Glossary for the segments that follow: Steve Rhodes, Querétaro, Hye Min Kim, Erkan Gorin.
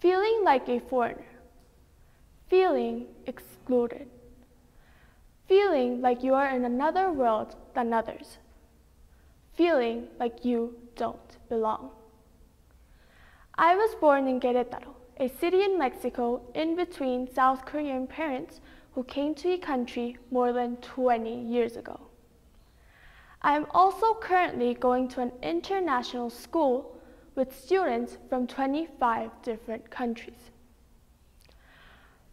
feeling like a foreigner, feeling excluded, feeling like you are in another world than others, feeling like you don't belong. I was born in Querétaro, a city in Mexico in between South Korean parents who came to the country more than 20 years ago. I am also currently going to an international school with students from 25 different countries.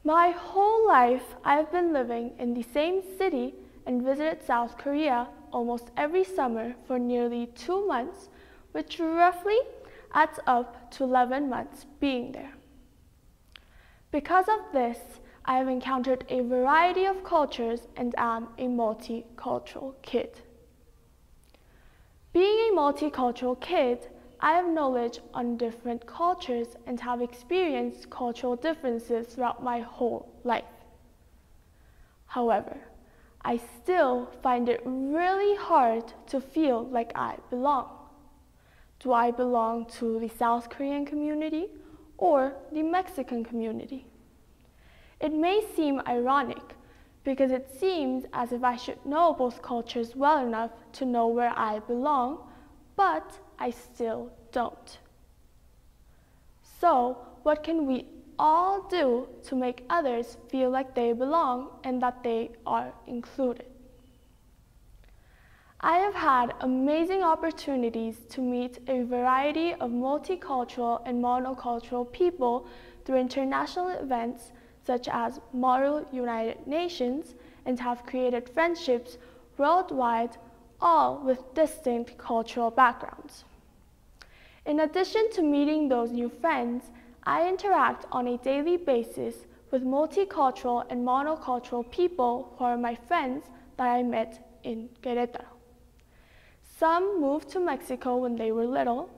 My whole life I've been living in the same city and visited South Korea almost every summer for nearly 2 months, which roughly adds up to 11 months being there. Because of this, I have encountered a variety of cultures and am a multicultural kid. Being a multicultural kid, I have knowledge on different cultures and have experienced cultural differences throughout my whole life. However, I still find it really hard to feel like I belong. Do I belong to the South Korean community or the Mexican community? It may seem ironic because it seems as if I should know both cultures well enough to know where I belong, but I still don't. So, what can we all do to make others feel like they belong and that they are included? I have had amazing opportunities to meet a variety of multicultural and monocultural people through international events such as Model United Nations, and have created friendships worldwide, all with distinct cultural backgrounds. In addition to meeting those new friends, I interact on a daily basis with multicultural and monocultural people who are my friends that I met in Querétaro. Some moved to Mexico when they were little,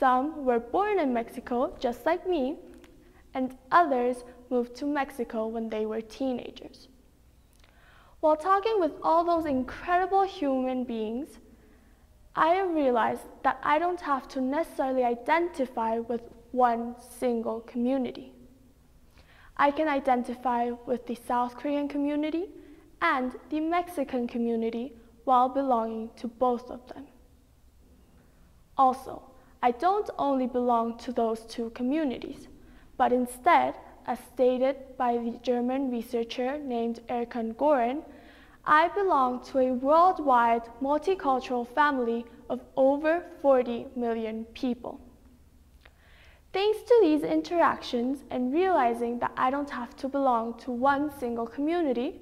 some were born in Mexico just like me, and others moved to Mexico when they were teenagers. While talking with all those incredible human beings, I realized that I don't have to necessarily identify with one single community. I can identify with the South Korean community and the Mexican community while belonging to both of them. Also, I don't only belong to those two communities, but instead, as stated by the German researcher named Erkan Gorin, I belong to a worldwide multicultural family of over 40 million people. Thanks to these interactions and realizing that I don't have to belong to one single community,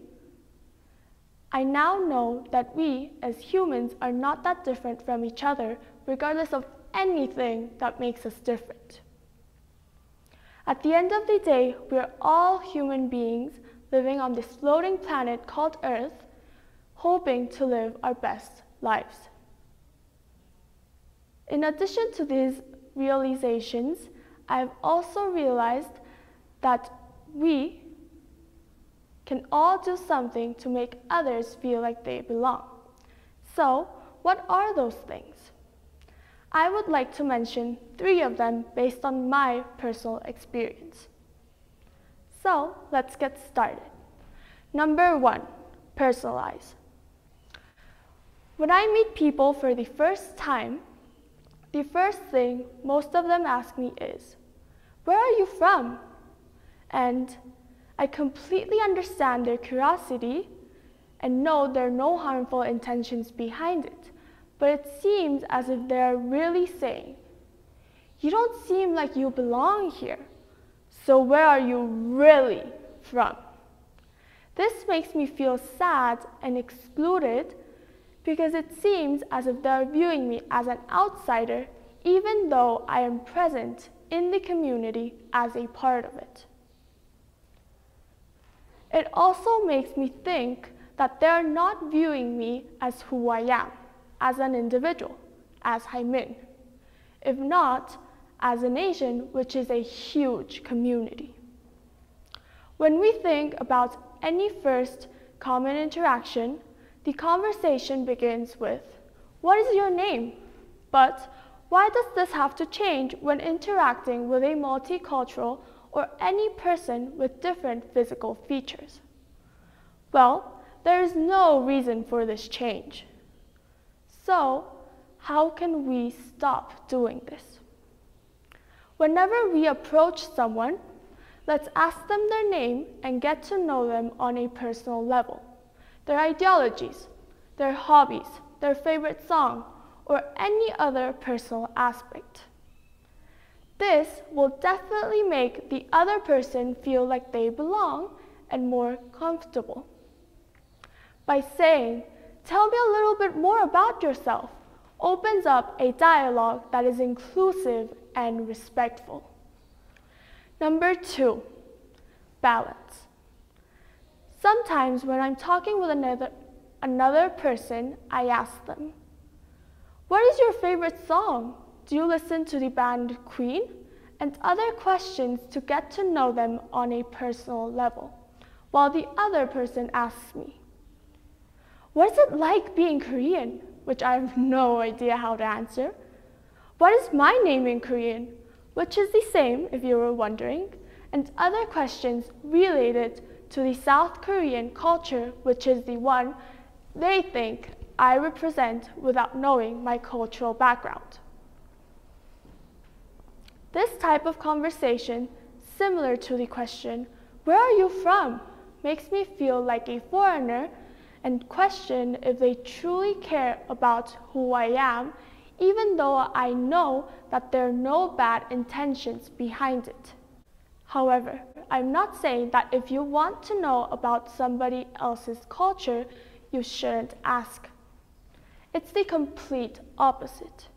I now know that we as humans are not that different from each other, regardless of anything that makes us different. At the end of the day, we are all human beings living on this floating planet called Earth, hoping to live our best lives. In addition to these realizations, I have also realized that we can all do something to make others feel like they belong. So, what are those things? I would like to mention 3 of them based on my personal experience. So let's get started. Number 1, personalize. When I meet people for the first time, the first thing most of them ask me is, "Where are you from?" And I completely understand their curiosity and know there are no harmful intentions behind it. But it seems as if they're really saying, "You don't seem like you belong here, so where are you really from?" This makes me feel sad and excluded because it seems as if they're viewing me as an outsider, even though I am present in the community as a part of it. It also makes me think that they're not viewing me as who I am, as an individual, as Hye Min, if not as a nation, which is a huge community. When we think about any first common interaction, the conversation begins with, "What is your name?" But Why does this have to change when interacting with a multicultural or any person with different physical features? Well, there is no reason for this change. So, how can we stop doing this? Whenever we approach someone, let's ask them their name and get to know them on a personal level. Their ideologies, their hobbies, their favorite song, or any other personal aspect. This will definitely make the other person feel like they belong and more comfortable. By saying, "Tell me a little bit more about yourself," opens up a dialogue that is inclusive and respectful. Number 2, balance. Sometimes when I'm talking with another person, I ask them, "What is your favorite song? Do you listen to the band Queen?" and other questions to get to know them on a personal level, while the other person asks me, "What is it like being Korean?" which I have no idea how to answer. "What is my name in Korean?" which is the same if you were wondering, and other questions related to the South Korean culture, which is the one they think I represent without knowing my cultural background. This type of conversation, similar to the question, "Where are you from?" makes me feel like a foreigner and question if they truly care about who I am, even though I know that there are no bad intentions behind it. However, I'm not saying that if you want to know about somebody else's culture, you shouldn't ask. It's the complete opposite.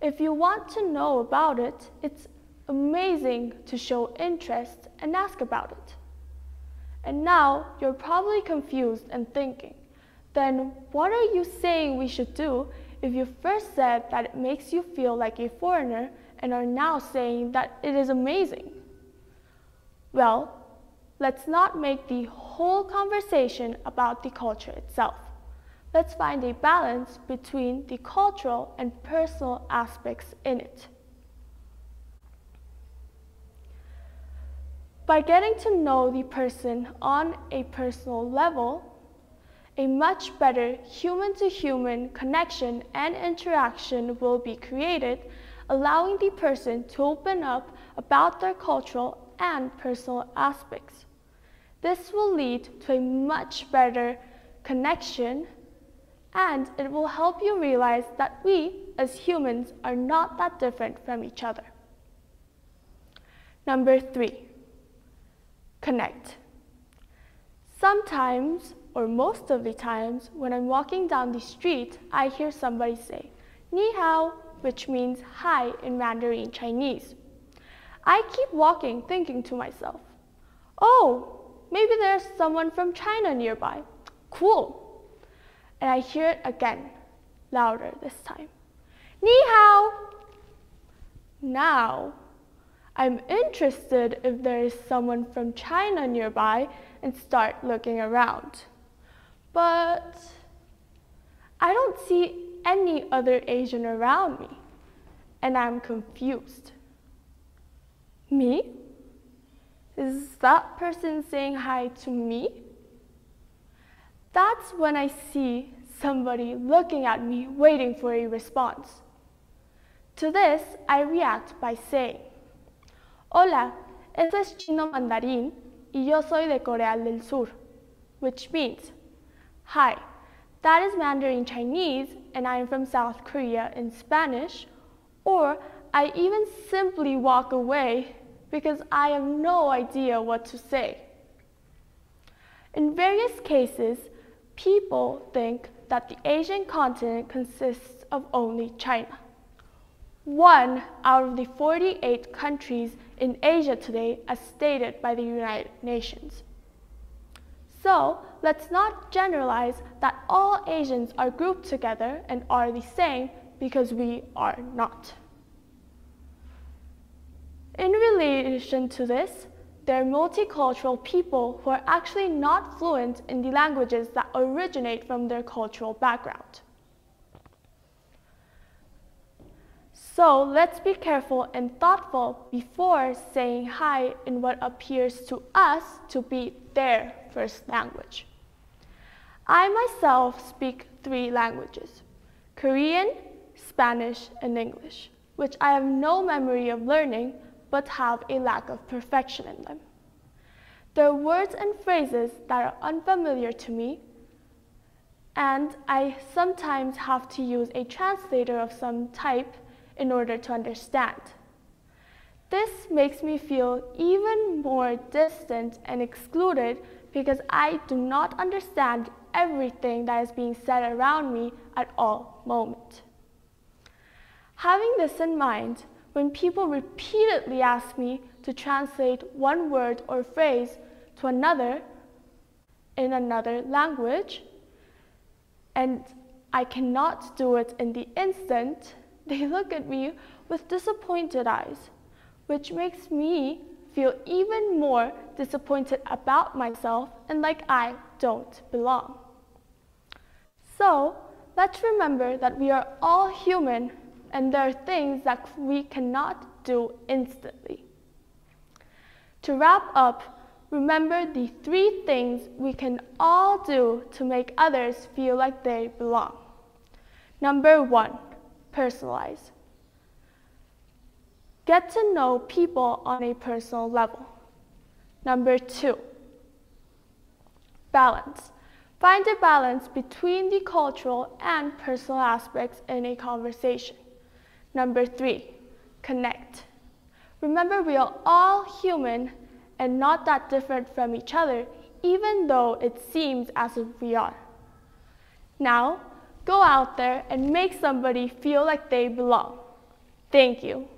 If you want to know about it, it's amazing to show interest and ask about it. And now you're probably confused and thinking, then what are you saying we should do if you first said that it makes you feel like a foreigner and are now saying that it is amazing? Well, let's not make the whole conversation about the culture itself. Let's find a balance between the cultural and personal aspects in it. By getting to know the person on a personal level, a much better human-to-human connection and interaction will be created, allowing the person to open up about their cultural and personal aspects. This will lead to a much better connection, and it will help you realize that we, as humans, are not that different from each other. Number 3. Connect. Sometimes, or most of the times, when I'm walking down the street, I hear somebody say, "Ni hao," which means hi in Mandarin Chinese. I keep walking, thinking to myself, "Oh, maybe there's someone from China nearby. Cool." And I hear it again, louder this time, "Ni hao." Now, I'm interested if there is someone from China nearby and start looking around. But I don't see any other Asian around me, and I'm confused. Me? Is that person saying hi to me? That's when I see somebody looking at me, waiting for a response. To this, I react by saying, "Hola, esto es chino mandarín y yo soy de Corea del Sur," which means, "Hi, that is Mandarin Chinese and I am from South Korea" in Spanish, or I even simply walk away because I have no idea what to say. In various cases, people think that the Asian continent consists of only China. 1 out of the 48 countries in Asia today, as stated by the United Nations. So let's not generalize that all Asians are grouped together and are the same, because we are not. In relation to this, there are multicultural people who are actually not fluent in the languages that originate from their cultural background. So let's be careful and thoughtful before saying hi in what appears to us to be their first language. I myself speak 3 languages, Korean, Spanish, and English, which I have no memory of learning but have a lack of perfection in them. There are words and phrases that are unfamiliar to me, and I sometimes have to use a translator of some type in order to understand. This makes me feel even more distant and excluded because I do not understand everything that is being said around me at all moments. Having this in mind, when people repeatedly ask me to translate one word or phrase to another in another language, and I cannot do it in the instant, they look at me with disappointed eyes, which makes me feel even more disappointed about myself and like I don't belong. So let's remember that we are all human and there are things that we cannot do instantly. To wrap up, remember the 3 things we can all do to make others feel like they belong. Number 1, personalize. Get to know people on a personal level. Number 2, balance. Find a balance between the cultural and personal aspects in a conversation. Number 3, connect. Remember, we are all human and not that different from each other, even though it seems as if we are. Now, go out there and make somebody feel like they belong. Thank you.